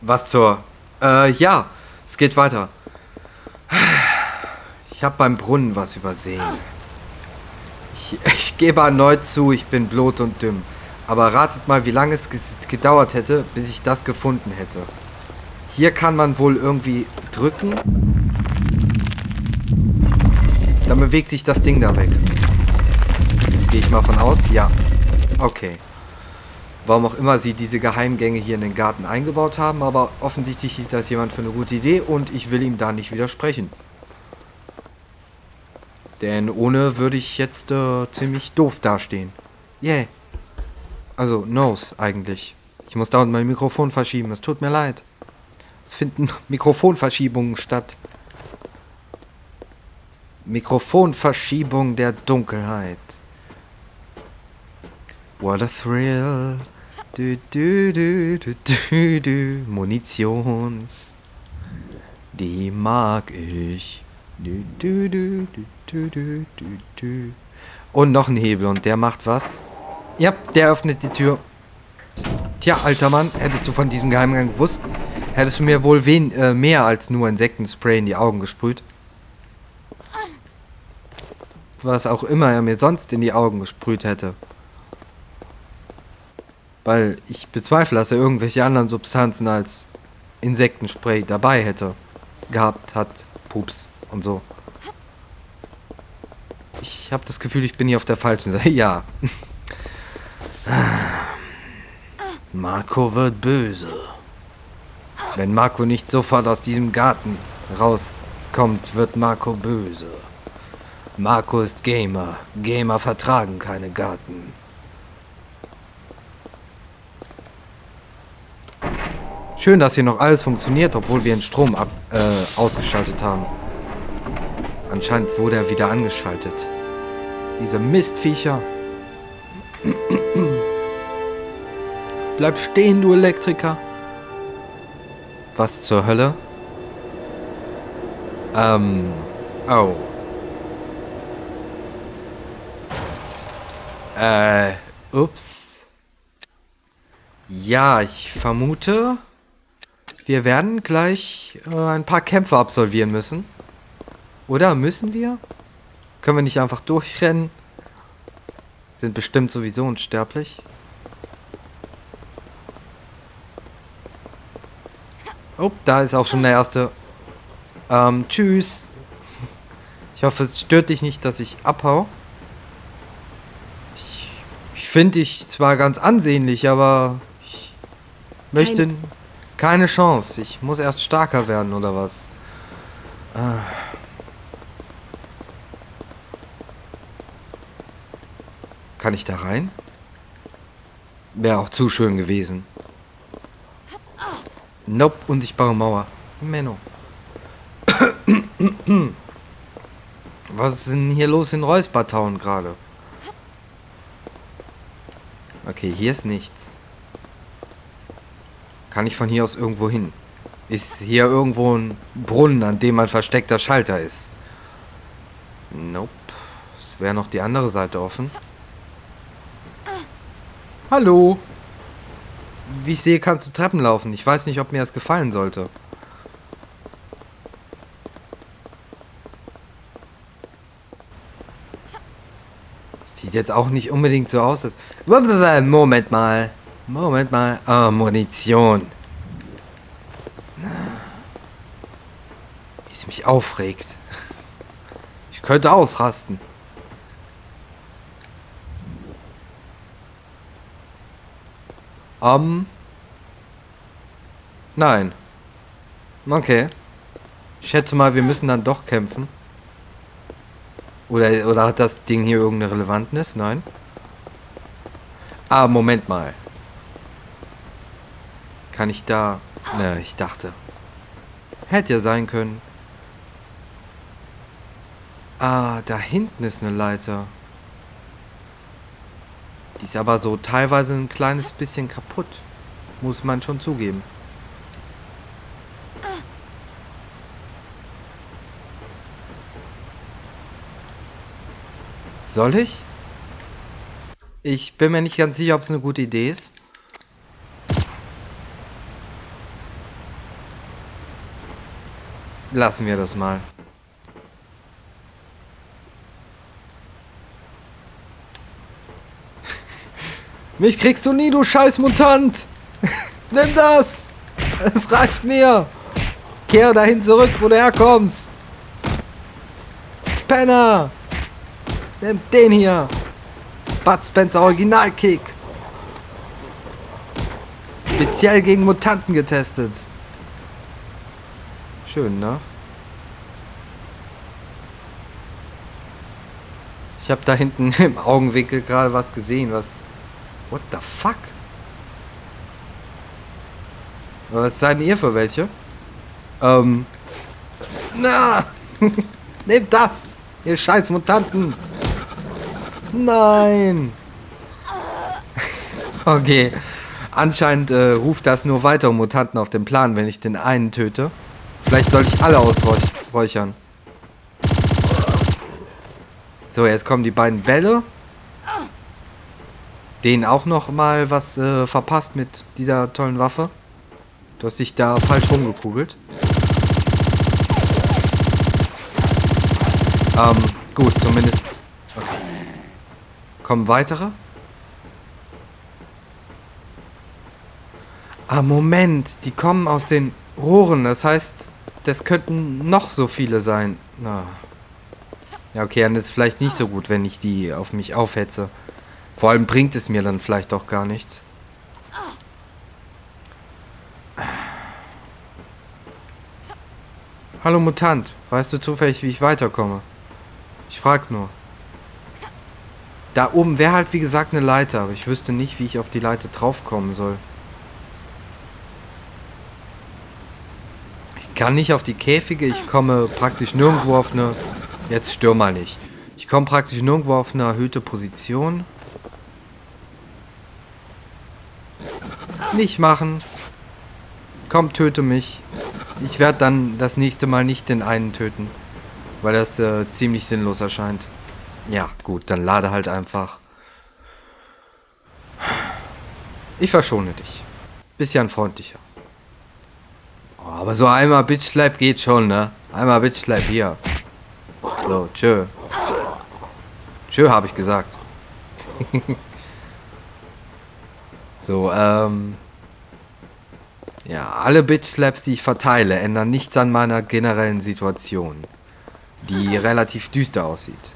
Was zur... ja, es geht weiter. Ich habe beim Brunnen was übersehen. Ich gebe erneut zu, ich bin blöd und dumm. Aber ratet mal, wie lange es gedauert hätte, bis ich das gefunden hätte. Hier kann man wohl irgendwie drücken. Dann bewegt sich das Ding da weg. Gehe ich mal von aus? Ja. Okay. Warum auch immer sie diese Geheimgänge hier in den Garten eingebaut haben, aber offensichtlich hielt das jemand für eine gute Idee und ich will ihm da nicht widersprechen. Denn ohne würde ich jetzt ziemlich doof dastehen. Yeah. Also, nose eigentlich. Ich muss dauernd mein Mikrofon verschieben, es tut mir leid. Es finden Mikrofonverschiebungen statt. Mikrofonverschiebung der Dunkelheit. What a thrill. Du, du, du, du, du, du. Munitions. Die mag ich. Du, du, du, du, du, du, du. Und noch ein Hebel und der macht was? Ja, der öffnet die Tür. Tja, alter Mann, hättest du von diesem Geheimgang gewusst, hättest du mir wohl mehr als nur Insektenspray in die Augen gesprüht. Was auch immer er mir sonst in die Augen gesprüht hätte. Weil ich bezweifle, dass er irgendwelche anderen Substanzen als Insektenspray dabei hätte. Gehabt hat. Pups und so. Ich habe das Gefühl, ich bin hier auf der falschen Seite. Ja. Marco wird böse. Wenn Marco nicht sofort aus diesem Garten rauskommt, wird Marco böse. Marco ist Gamer. Gamer vertragen keine Garten. Schön, dass hier noch alles funktioniert, obwohl wir den Strom ausgeschaltet haben. Anscheinend wurde er wieder angeschaltet. Diese Mistviecher. Bleib stehen, du Elektriker. Was zur Hölle? Oh. Ups. Ja, ich vermute, wir werden gleich ein paar Kämpfe absolvieren müssen. Oder müssen wir? Können wir nicht einfach durchrennen? Sind bestimmt sowieso unsterblich. Oh, da ist auch schon der erste. Tschüss. Ich hoffe, es stört dich nicht, dass ich abhau. Ich finde dich zwar ganz ansehnlich, aber ich möchte keine Chance. Ich muss erst stärker werden, oder was? Kann ich da rein? Wäre auch zu schön gewesen. Nope, unsichtbare Mauer. Menno. Was ist denn hier los in Räuspertown gerade? Okay, hier ist nichts. Kann ich von hier aus irgendwo hin? Ist hier irgendwo ein Brunnen, an dem ein versteckter Schalter ist? Nope. Es wäre noch die andere Seite offen. Hallo. Wie ich sehe, kannst du Treppen laufen. Ich weiß nicht, ob mir das gefallen sollte. Sieht jetzt auch nicht unbedingt so aus, dass... Moment mal. Moment mal. Ah, Munition. Wie es mich aufregt. Ich könnte ausrasten. Nein. Okay. Ich schätze mal, wir müssen dann doch kämpfen. Oder hat das Ding hier irgendeine Relevanz? Nein. Ah, Moment mal. Kann ich da... Ne, ich dachte. Hätte ja sein können. Ah, da hinten ist eine Leiter. Die ist aber so teilweise ein kleines bisschen kaputt. Muss man schon zugeben. Soll ich? Ich bin mir nicht ganz sicher, ob es eine gute Idee ist. Lassen wir das mal. Mich kriegst du nie, du scheiß Mutant! Nimm das! Es reicht mir! Kehr dahin zurück, wo du herkommst! Penner! Nimm den hier! Bud Spencer Originalkick! Speziell gegen Mutanten getestet. Schön, ne? Ich habe da hinten im Augenwinkel gerade was gesehen, was... What the fuck? Was seid ihr für welche? Na! Nehmt das! Ihr scheiß Mutanten! Nein! Okay. Anscheinend ruft das nur weitere Mutanten auf den Plan, wenn ich den einen töte. Vielleicht sollte ich alle ausräuchern. So, jetzt kommen die beiden Bälle. Denen auch noch mal was verpasst mit dieser tollen Waffe. Du hast dich da falsch rumgekugelt. Gut, zumindest... Okay. Kommen weitere? Ah, Moment. Die kommen aus den Rohren. Das heißt, das könnten noch so viele sein. Na. Ja, okay, dann ist es vielleicht nicht so gut, wenn ich die auf mich aufhetze. Vor allem bringt es mir dann vielleicht auch gar nichts. Hallo Mutant, weißt du zufällig, wie ich weiterkomme? Ich frag nur. Da oben wäre halt wie gesagt eine Leiter, aber ich wüsste nicht, wie ich auf die Leiter draufkommen soll. Ich kann nicht auf die Käfige, ich komme praktisch nirgendwo auf eine... Jetzt stör mal nicht. Ich komme praktisch nirgendwo auf eine erhöhte Position. Nicht machen. Komm, töte mich. Ich werde dann das nächste Mal nicht den einen töten. Weil das ziemlich sinnlos erscheint. Ja, gut, dann lade halt einfach. Ich verschone dich. Bisschen freundlicher. Oh, aber so einmal Bitch-Slap geht schon, ne? Einmal Bitch-Slap hier. So, tschö. Tschö, habe ich gesagt. So, ja, alle Bitch-Slaps, die ich verteile, ändern nichts an meiner generellen Situation, die relativ düster aussieht.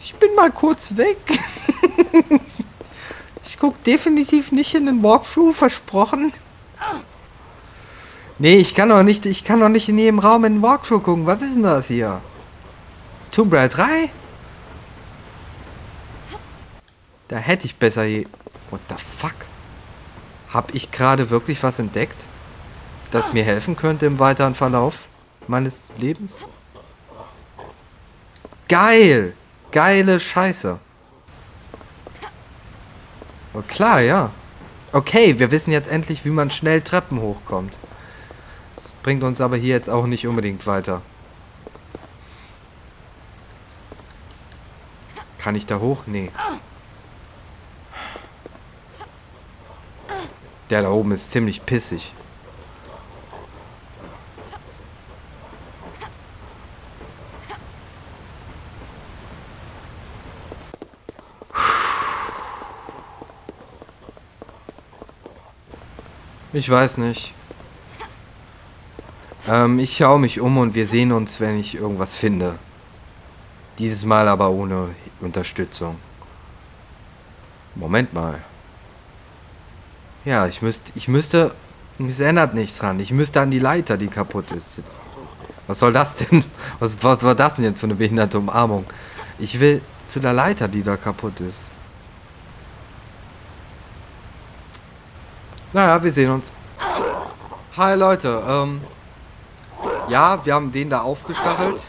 Ich bin mal kurz weg. Ich gucke definitiv nicht in den Walkthrough, versprochen. Nee, ich kann doch nicht in jedem Raum in den Walkthrough gucken. Was ist denn das hier? Ist Tomb Raider 3? Da hätte ich besser je... What the fuck? Hab ich gerade wirklich was entdeckt, das mir helfen könnte im weiteren Verlauf meines Lebens? Geil! Geile Scheiße. Oh, klar, ja. Okay, wir wissen jetzt endlich, wie man schnell Treppen hochkommt. Das bringt uns aber hier jetzt auch nicht unbedingt weiter. Kann ich da hoch? Nee. Der da oben ist ziemlich pissig. Ich weiß nicht. Ich schaue mich um und wir sehen uns, wenn ich irgendwas finde. Dieses Mal aber ohne Unterstützung. Moment mal. Ja, ich müsste... Es ändert nichts dran. Ich müsste an die Leiter, die kaputt ist. Jetzt. Was soll das denn? Was war das denn jetzt für eine behinderte Umarmung? Ich will zu der Leiter, die da kaputt ist. Naja, wir sehen uns. Hi Leute, ja, wir haben den da aufgestachelt.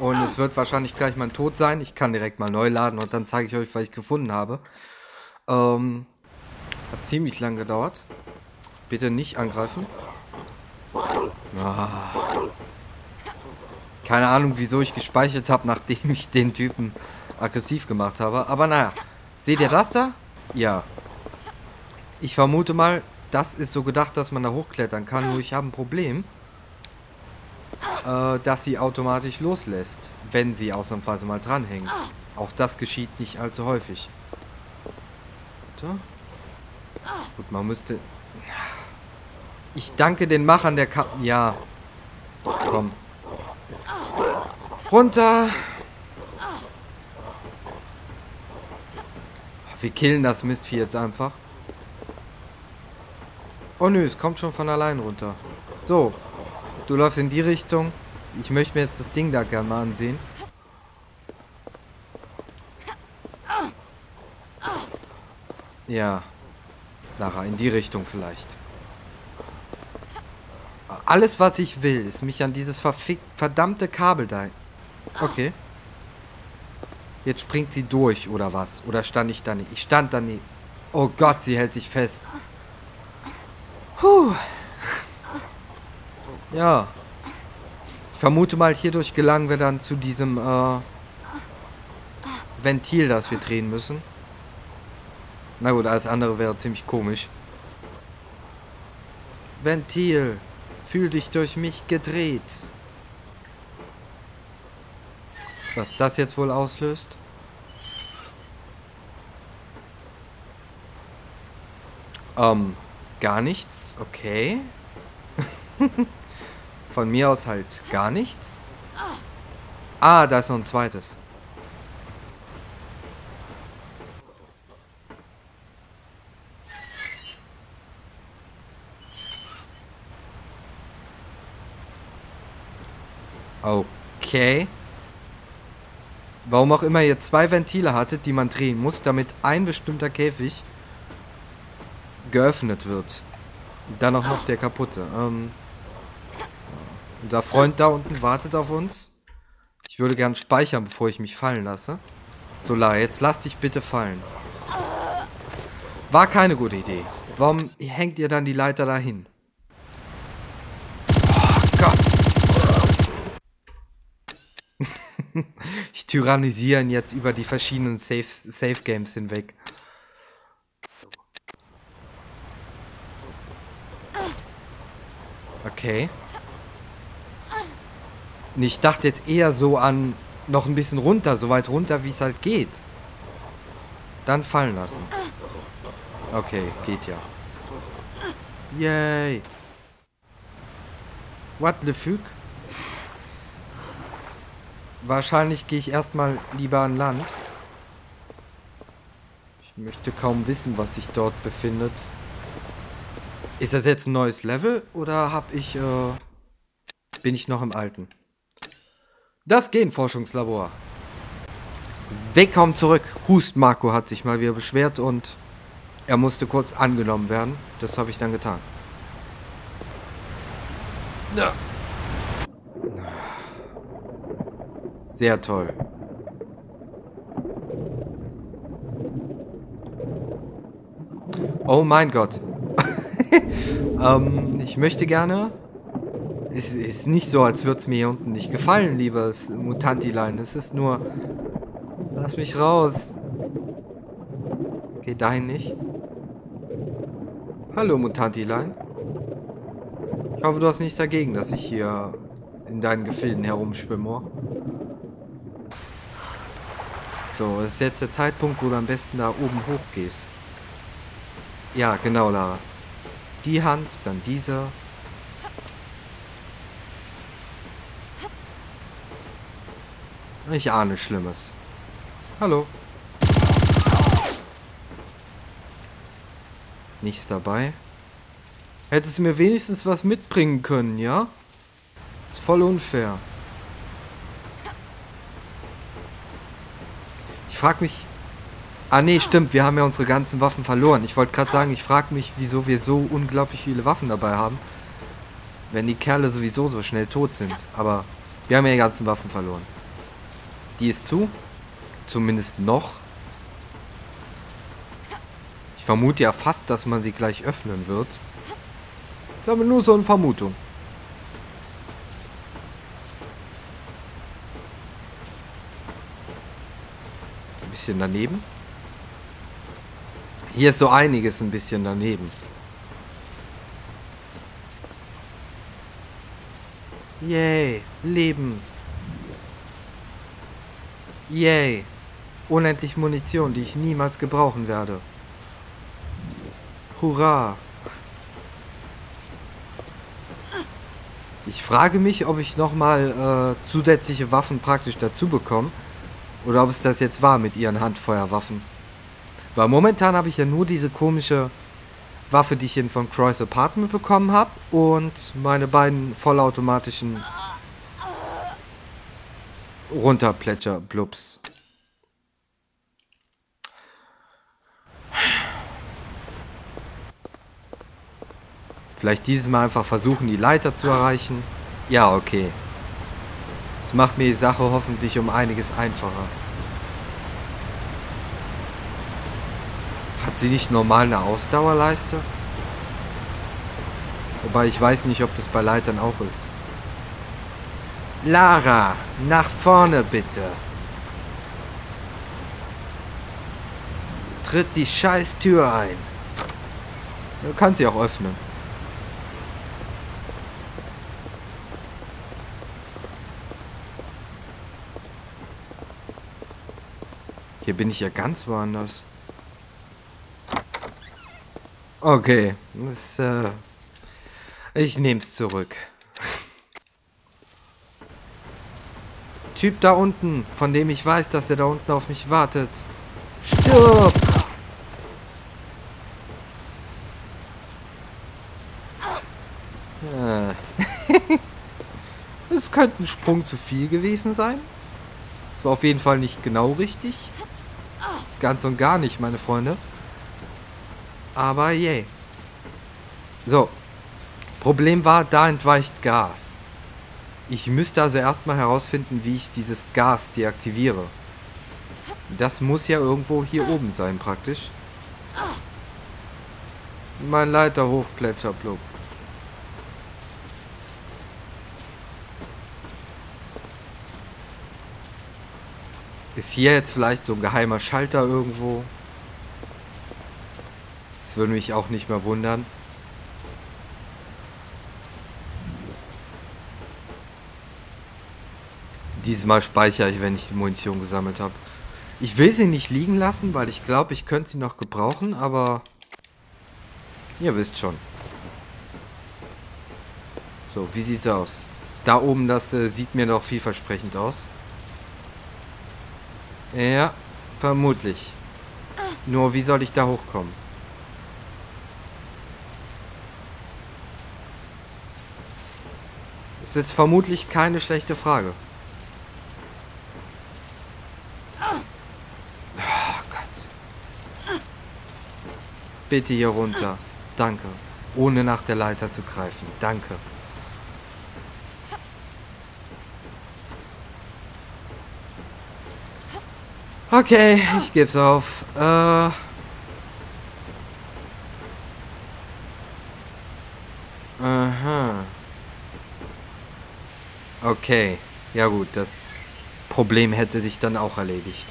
Und es wird wahrscheinlich gleich mein Tod sein. Ich kann direkt mal neu laden und dann zeige ich euch, was ich gefunden habe. Hat ziemlich lang gedauert. Bitte nicht angreifen. Ah. Keine Ahnung, wieso ich gespeichert habe, nachdem ich den Typen aggressiv gemacht habe. Aber naja. Seht ihr das da? Ja. Ich vermute mal, Das ist so gedacht, dass man da hochklettern kann. Nur ich habe ein Problem, dass sie automatisch loslässt, wenn sie ausnahmsweise mal dranhängt. Auch das geschieht nicht allzu häufig. Warte. Gut, man müsste... Ich danke den Machern der Karten. Ja. Komm. Runter. Wir killen das Mistvieh jetzt einfach. Oh nö, es kommt schon von allein runter. So. Du läufst in die Richtung. Ich möchte mir jetzt das Ding da gerne mal ansehen. Ja. Lara, in die Richtung vielleicht. Alles, was ich will, ist mich an dieses verdammte Kabel da... Okay. Jetzt springt sie durch, oder was? Oder stand ich da nicht? Ich stand da nicht. Oh Gott, sie hält sich fest. Puh. Ja. Ich vermute mal, hierdurch gelangen wir dann zu diesem Ventil, das wir drehen müssen. Na gut, alles andere wäre ziemlich komisch. Ventil. Fühl dich durch mich gedreht. Was das jetzt wohl auslöst? Gar nichts. Okay. Von mir aus halt gar nichts. Ah, da ist noch ein zweites. Okay. Warum auch immer ihr zwei Ventile hattet, die man drehen muss, damit ein bestimmter Käfig geöffnet wird. Dann auch noch der kaputte. Unser Freund da unten wartet auf uns. Ich würde gern speichern, bevor ich mich fallen lasse. So, Lara, jetzt lass dich bitte fallen. War keine gute Idee. Warum hängt ihr dann die Leiter dahin? Ich tyrannisiere ihn jetzt über die verschiedenen Safe-Games hinweg. Okay. Und ich dachte jetzt eher so an noch ein bisschen runter, so weit runter, wie es halt geht. Dann fallen lassen. Okay, geht ja. Yay. What the fuck? Wahrscheinlich gehe ich erstmal lieber an Land. Ich möchte kaum wissen, was sich dort befindet. Ist das jetzt ein neues Level oder habe ich, bin ich noch im alten? Das Genforschungslabor. Willkommen zurück. Hust Marco hat sich mal wieder beschwert und er musste kurz angenommen werden. Das habe ich dann getan. Ja. Sehr toll. Oh mein Gott. Ich möchte gerne... Es ist nicht so, als würde es mir hier unten nicht gefallen, liebes Mutantilein. Es ist nur... Lass mich raus. Okay, dahin nicht. Hallo, Mutantilein. Ich hoffe, du hast nichts dagegen, dass ich hier in deinen Gefilden herumschwimme. So, das ist jetzt der Zeitpunkt, wo du am besten da oben hoch gehst. Ja, genau, Lara. Die Hand, dann diese. Ich ahne Schlimmes. Hallo. Nichts dabei. Hättest du mir wenigstens was mitbringen können, ja? Ist voll unfair. Ich frag mich... Ah nee, stimmt, wir haben ja unsere ganzen Waffen verloren. Ich wollte gerade sagen, ich frage mich, wieso wir so unglaublich viele Waffen dabei haben, wenn die Kerle sowieso so schnell tot sind. Aber wir haben ja die ganzen Waffen verloren. Die ist zu. Zumindest noch. Ich vermute ja fast, dass man sie gleich öffnen wird. Das ist aber nur so eine Vermutung. Bisschen daneben. Hier ist so einiges ein bisschen daneben. Yay. Leben. Yay. Unendlich Munition, die ich niemals gebrauchen werde. Hurra. Ich frage mich, ob ich nochmal zusätzliche Waffen praktisch dazu bekomme. Oder ob es das jetzt war mit ihren Handfeuerwaffen. Weil momentan habe ich ja nur diese komische Waffe, die ich in von Croy's Apartment bekommen habe. Und meine beiden vollautomatischen Runterplätscher-Blubs. Vielleicht dieses Mal einfach versuchen, die Leiter zu erreichen. Ja, okay. Das macht mir die Sache hoffentlich um einiges einfacher. Hat sie nicht normal eine Ausdauerleiste? Wobei ich weiß nicht, ob das bei Leitern auch ist. Lara, nach vorne bitte. Tritt die scheiß Tür ein. Du kannst sie auch öffnen. Hier bin ich ja ganz woanders. Okay. Das, ich nehme es zurück. Typ da unten, von dem ich weiß, dass er da unten auf mich wartet. Stirb! Es könnte ein Sprung zu viel gewesen sein. Das war auf jeden Fall nicht genau richtig. Ganz und gar nicht, meine Freunde. Aber yay. So. Problem war, da entweicht Gas. Ich müsste also erstmal herausfinden, wie ich dieses Gas deaktiviere. Das muss ja irgendwo hier oben sein, praktisch. Mein Leiter hochplätscherblub. Ist hier jetzt vielleicht so ein geheimer Schalter irgendwo? Das würde mich auch nicht mehr wundern. Diesmal speichere ich, wenn ich die Munition gesammelt habe. Ich will sie nicht liegen lassen, weil ich glaube, ich könnte sie noch gebrauchen, aber... Ihr wisst schon. So, wie sieht's aus? Da oben, das sieht mir noch vielversprechend aus. Ja, vermutlich. Nur, wie soll ich da hochkommen? Das ist jetzt vermutlich keine schlechte Frage. Oh Gott. Bitte hier runter. Danke. Ohne nach der Leiter zu greifen. Danke. Okay, ich geb's auf. Aha. Okay. Ja gut, das Problem hätte sich dann auch erledigt.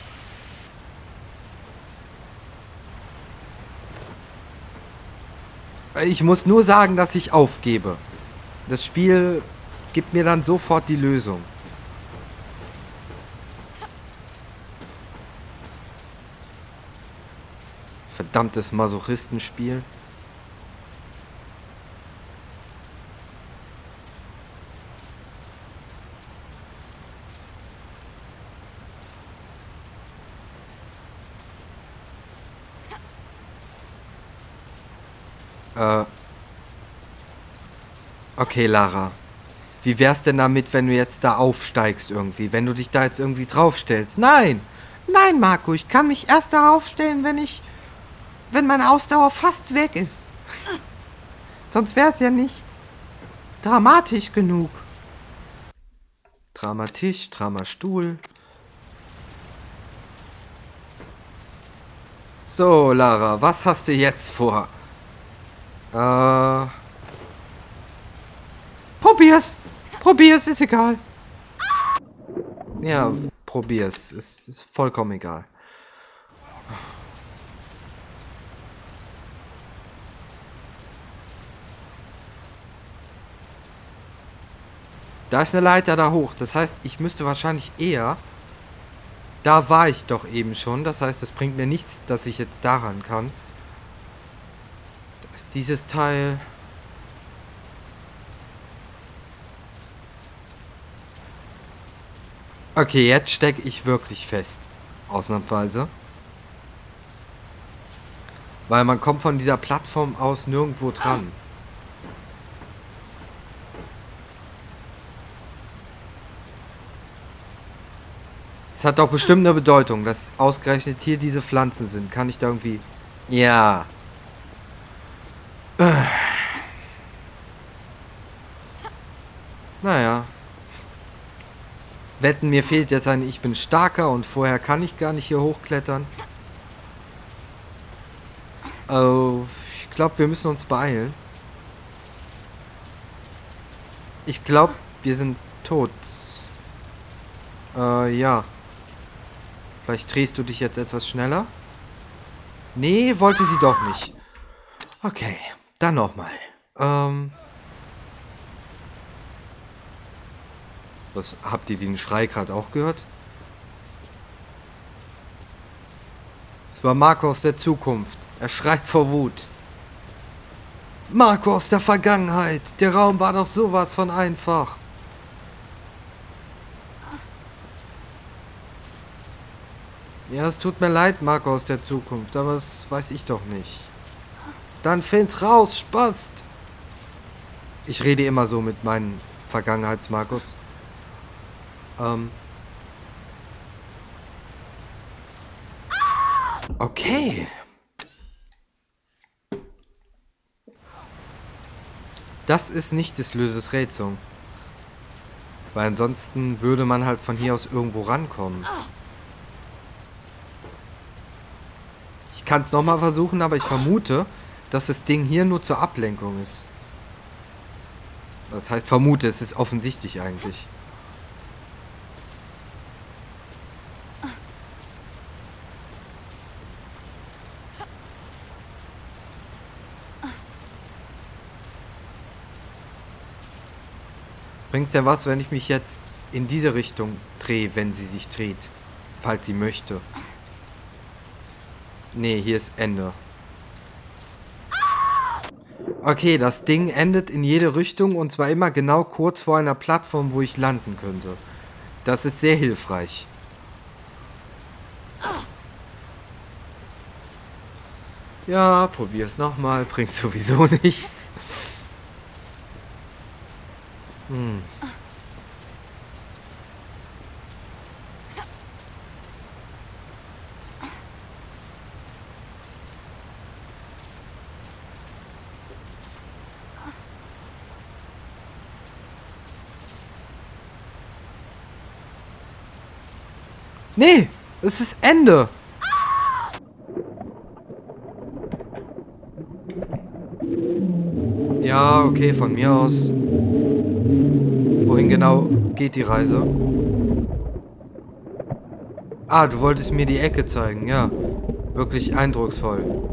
Ich muss nur sagen, dass ich aufgebe. Das Spiel gibt mir dann sofort die Lösung. Verdammtes Masochistenspiel. Okay, Lara. Wie wär's denn damit, wenn du jetzt da aufsteigst irgendwie? Wenn du dich da jetzt irgendwie draufstellst? Nein! Nein, Marco, ich kann mich erst darauf stellen, wenn meine Ausdauer fast weg ist. Sonst wäre es ja nicht dramatisch genug. Dramatisch, Dramastuhl. So, Lara, was hast du jetzt vor? Probier's! Probier's, ist egal. Ja, probier's. Ist vollkommen egal. Da ist eine Leiter da hoch. Das heißt, ich müsste wahrscheinlich eher... Da war ich doch eben schon. Das heißt, es bringt mir nichts, dass ich jetzt daran kann. Da ist dieses Teil... Okay, jetzt stecke ich wirklich fest. Ausnahmsweise. Weil man kommt von dieser Plattform aus nirgendwo dran. Es hat doch bestimmt eine Bedeutung, dass ausgerechnet hier diese Pflanzen sind. Kann ich da irgendwie... Ja. Naja. Wetten, mir fehlt jetzt ein Ich bin starker und vorher kann ich gar nicht hier hochklettern. Oh, ich glaube, wir müssen uns beeilen. Ich glaube, wir sind tot. Ja. Vielleicht drehst du dich jetzt etwas schneller. Nee, wollte sie doch nicht. Okay, dann nochmal. Was, habt ihr diesen Schrei gerade auch gehört? Es war Marco aus der Zukunft. Er schreit vor Wut. Marco aus der Vergangenheit. Der Raum war doch sowas von einfach. Ja, es tut mir leid, Marco aus der Zukunft, aber das weiß ich doch nicht. Dann find's raus, Spast! Ich rede immer so mit meinen Vergangenheits-Markus. Okay. Das ist nicht das löses Rätsel. Weil ansonsten würde man halt von hier aus irgendwo rankommen. Ich kann es nochmal versuchen, aber ich vermute, dass das Ding hier nur zur Ablenkung ist. Das heißt, vermute, es ist offensichtlich eigentlich. Bringt's denn was, wenn ich mich jetzt in diese Richtung drehe, wenn sie sich dreht? Falls sie möchte. Nee, hier ist Ende. Okay, das Ding endet in jede Richtung und zwar immer genau kurz vor einer Plattform, wo ich landen könnte. Das ist sehr hilfreich. Ja, probier's nochmal, bringt sowieso nichts. Hm. Nee, es ist Ende. Ja, okay, von mir aus. Wohin genau geht die Reise? Ah, du wolltest mir die Ecke zeigen, ja. Wirklich eindrucksvoll.